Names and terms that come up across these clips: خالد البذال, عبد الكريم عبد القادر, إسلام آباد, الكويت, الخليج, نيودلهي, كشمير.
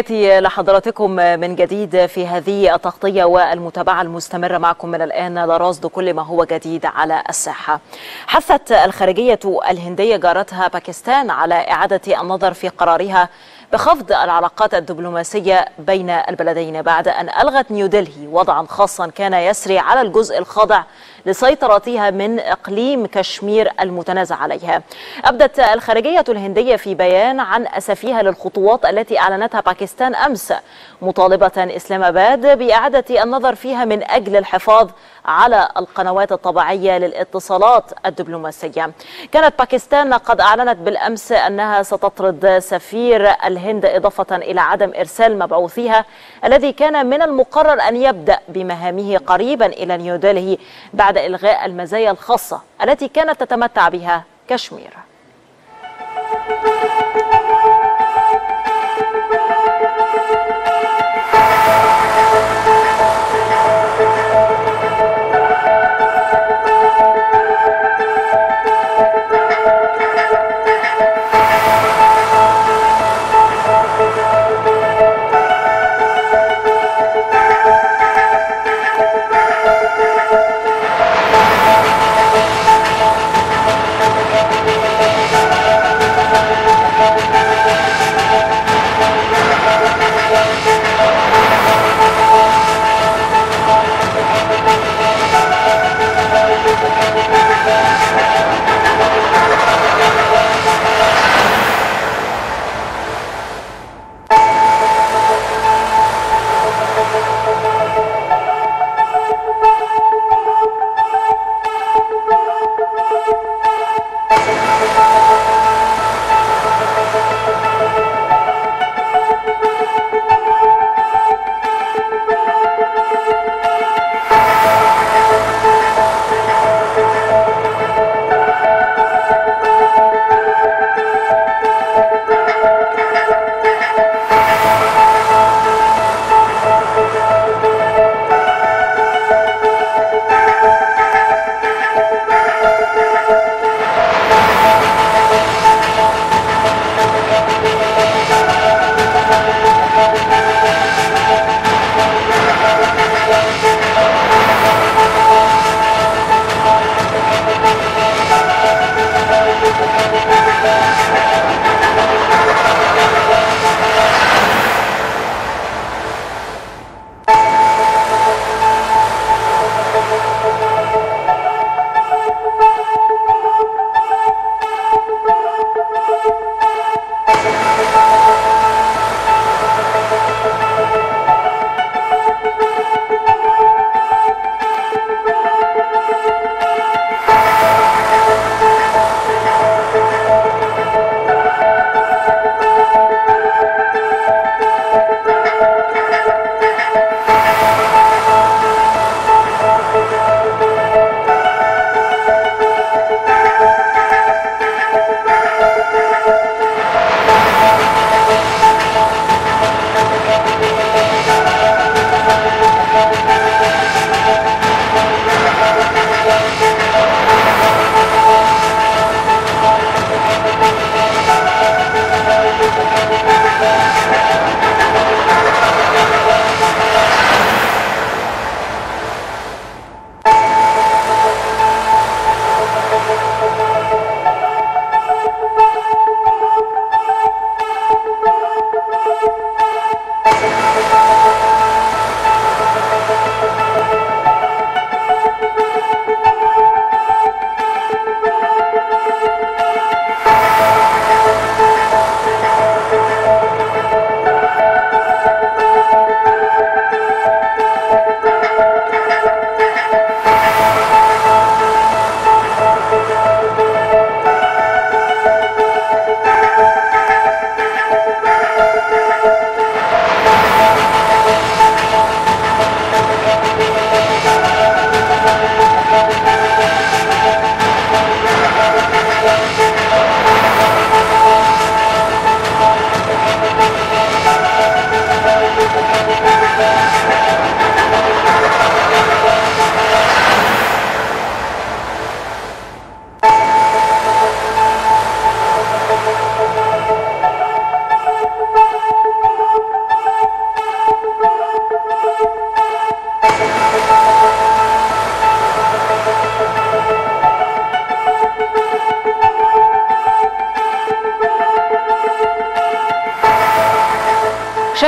تحياتي لحضراتكم من جديد في هذه التغطية والمتابعة المستمرة معكم من الآن لرصد كل ما هو جديد على الساحة. حثت الخارجية الهندية جارتها باكستان على إعادة النظر في قرارها بخفض العلاقات الدبلوماسية بين البلدين بعد أن ألغت نيودلهي وضعا خاصا كان يسري على الجزء الخاضع لسيطرتها من إقليم كشمير المتنازع عليها. أبدت الخارجية الهندية في بيان عن أسفها للخطوات التي أعلنتها باكستان أمس، مطالبة إسلام آباد بإعادة النظر فيها من أجل الحفاظ على القنوات الطبيعية للاتصالات الدبلوماسية. كانت باكستان قد أعلنت بالأمس أنها ستطرد سفير الهند، إضافة إلى عدم إرسال مبعوثيها الذي كان من المقرر أن يبدأ بمهامه قريبا إلى نيودلهي بعد إلغاء المزايا الخاصة التي كانت تتمتع بها كشمير.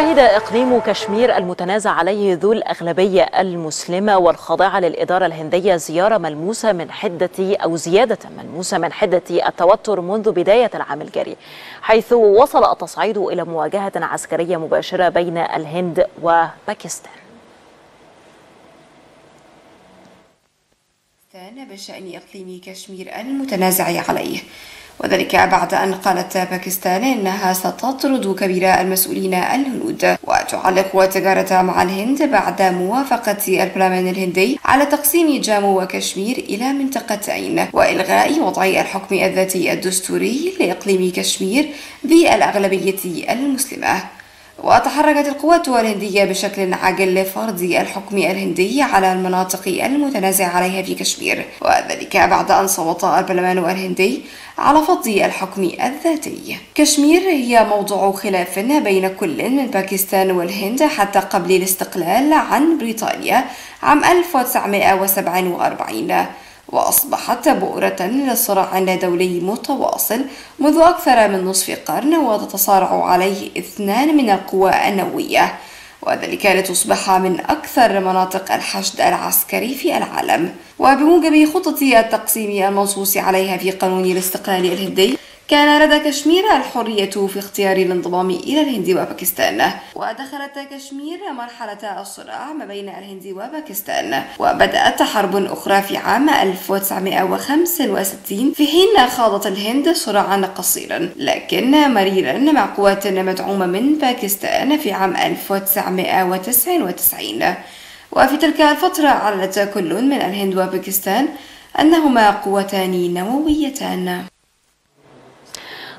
شهد إقليم كشمير المتنازع عليه ذو الأغلبية المسلمة والخاضعة للإدارة الهندية زيارة ملموسة من حدة أو زيادة ملموسة من حدة التوتر منذ بداية العام الجاري، حيث وصل التصعيد إلى مواجهة عسكرية مباشرة بين الهند وباكستان. بشأن إقليم كشمير المتنازع عليه، وذلك بعد أن قالت باكستان أنها ستطرد كبار المسؤولين الهنود وتعلق تجارتها مع الهند بعد موافقة البرلمان الهندي على تقسيم جامو وكشمير إلى منطقتين وإلغاء وضع الحكم الذاتي الدستوري لإقليم كشمير ذي الأغلبية المسلمة. وتحركت القوات الهندية بشكل عاجل لفرض الحكم الهندي على المناطق المتنازع عليها في كشمير، وذلك بعد أن صوت البرلمان الهندي على فرض الحكم الذاتي. كشمير هي موضوع خلاف بين كل من باكستان والهند حتى قبل الاستقلال عن بريطانيا عام 1947، وأصبحت بؤرة لصراع دولي متواصل منذ أكثر من نصف قرن، وتتصارع عليه اثنان من القوى النووية، وذلك لتصبح من أكثر مناطق الحشد العسكري في العالم. وبموجب خطة التقسيم المنصوص عليها في قانون الاستقلال الهندي، كان لدى كشمير الحرية في اختيار الانضمام إلى الهند وباكستان، ودخلت كشمير مرحلة الصراع ما بين الهند وباكستان، وبدأت حرب أخرى في عام 1965، في حين خاضت الهند صراعا قصيرا لكن مريرا مع قوات مدعومة من باكستان في عام 1999. وفي تلك الفترة أعلنت كل من الهند وباكستان أنهما قوتان نوويتان.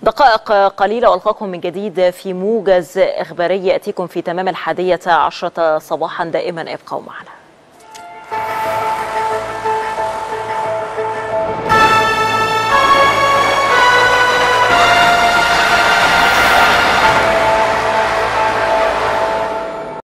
دقائق قليلة ألقاكم من جديد في موجز إخباري يأتيكم في تمام 11:00 صباحا، دائما ابقوا معنا.